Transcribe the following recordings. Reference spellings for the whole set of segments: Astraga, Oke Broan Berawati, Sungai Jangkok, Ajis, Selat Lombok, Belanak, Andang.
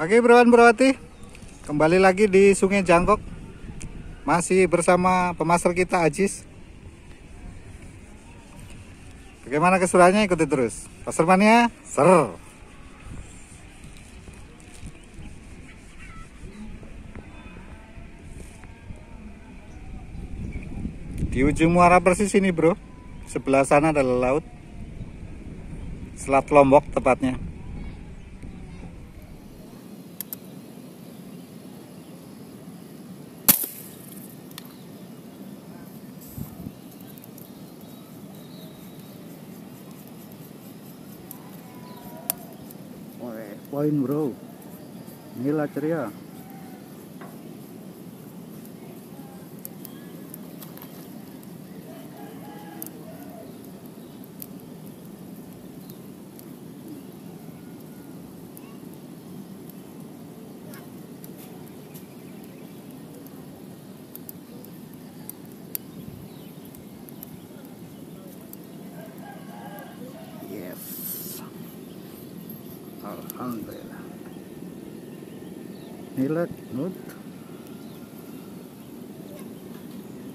Oke Broan Berawati, kembali lagi di Sungai Jangkok. Masih bersama pemaster kita Ajis. Bagaimana keseruannya, ikuti terus. Pastermannya seru. Di ujung muara persis ini bro, sebelah sana adalah laut, Selat Lombok tepatnya. Poin bro, nila ceria. Alhamdulillah.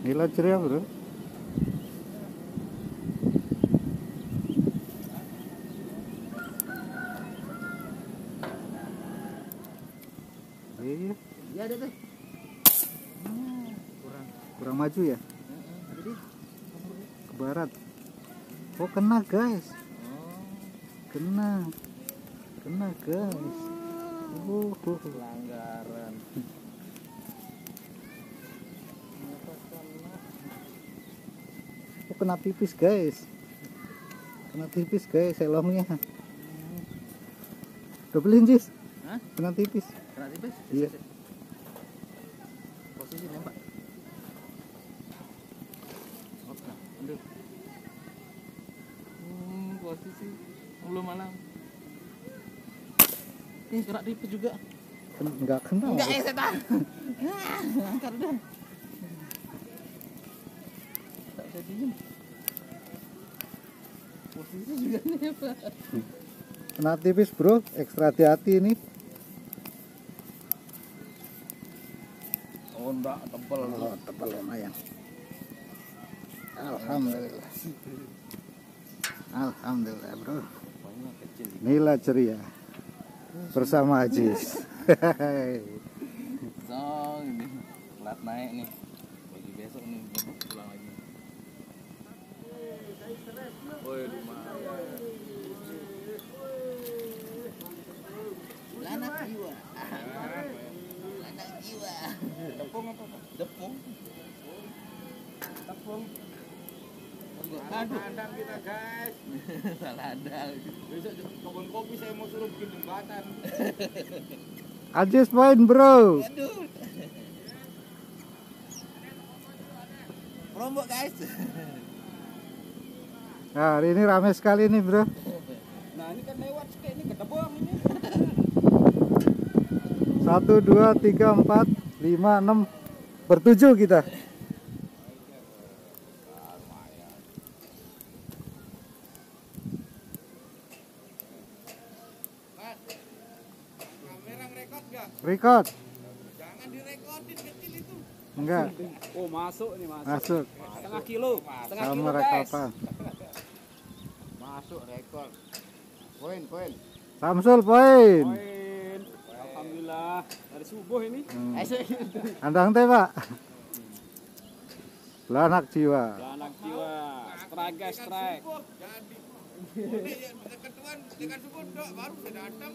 Nila ceria bro. Iya ada tuh. Kurang maju ya. Ke barat. Oh kena guys. Kena guys, pelanggaran. Oh, kena pipis guys, selongnya. Dobelin Jis, kena tipis. Iya. Posisi nembak. Oh, aduh. Posisi belum malam. Ini kena tipis juga. Enggak kena. Enggak ya setan. Angkat udah. Tak jadi. Posisi juga nih apa? Kena tipis bro, ekstra hati-hati ini. Oh enggak, tebal. Oh, tebal lumayan. Alhamdulillah. Alhamdulillah bro. Nila ceria. Bersama Ajis. So, ini telat naik nih. Bagi besok nih pulang lagi. Woi, lumayan. Belanak jiwa. Tepung apa? Tepung. Aduh, Andang kita guys. Salah Andang. Besok kebun kopi saya mau suruh bikin jembatan. Ajis main bro. Aduh. Rombok guys. Nah, hari ini rame sekali nih bro. Nah, ini kan lewat sekali ini ketebong ini. 1, 2, 3, 4, 5, 6 bertujuh kita. Record. Jangan direkodin kecil itu. Enggak. Oh, masuk nih, masuk. Setengah kilo. Sama rekapan. Masuk rekor. Poin. Samsul poin. Alhamdulillah dari subuh ini. Andang teh, Pak. Belanak jiwa. Astraga strike. Ketuan dengan subuh dok baru saya datang.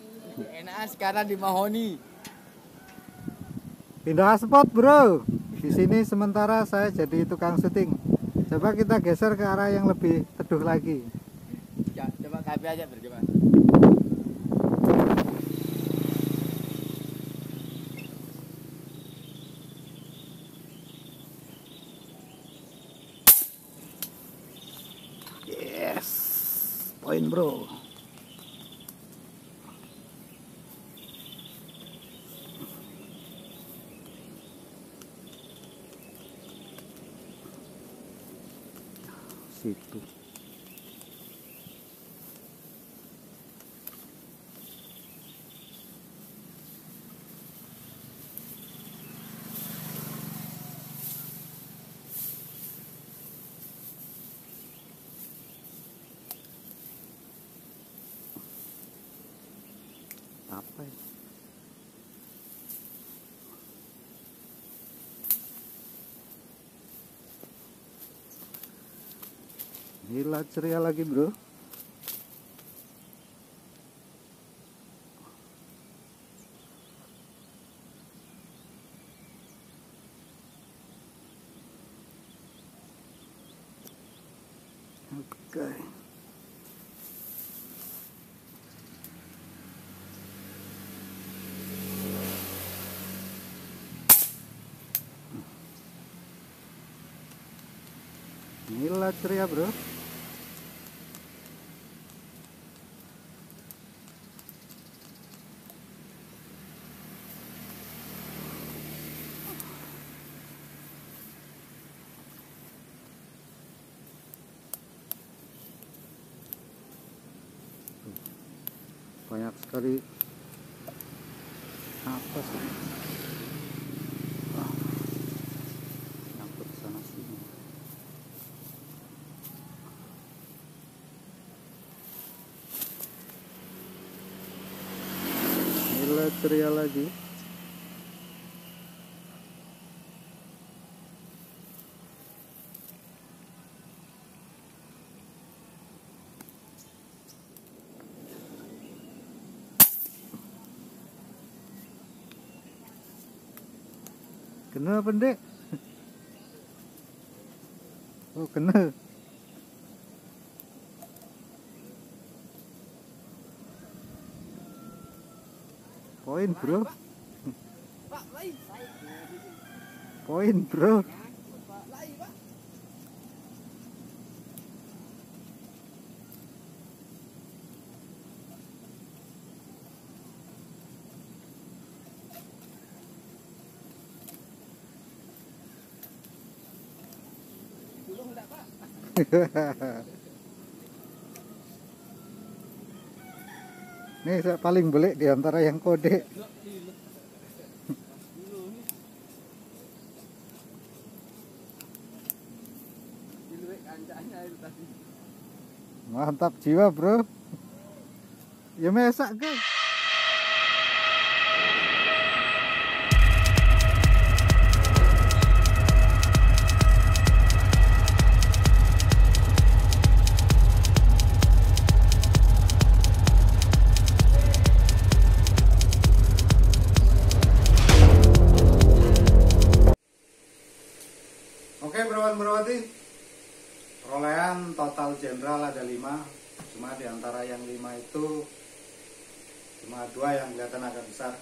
Enak sekarang di Mahoni. Pindah spot bro. Di sini sementara saya jadi tukang syuting. Coba kita geser ke arah yang lebih teduh lagi. Ya, coba KB aja berjumpa. Yes, poin bro. Situ. Apa ya? Gila, ceria lagi bro. Oke. Gila ceria bro. Banyak sekali apa sih? Nyangkut sana sini. Ceria lagi. Kena pendek. Oh kena. Poin bro, poin bro. Ini saya paling belik diantara yang kode. Mantap jiwa bro. Ya mesak guys. Perolehan total jenderal ada 5, cuma diantara yang 5 itu cuma 2 yang kelihatan agak besar.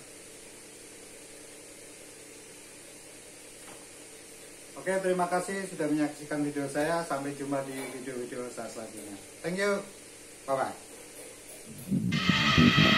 Oke, terima kasih sudah menyaksikan video saya. Sampai jumpa di video-video saya selanjutnya. Thank you, bye-bye.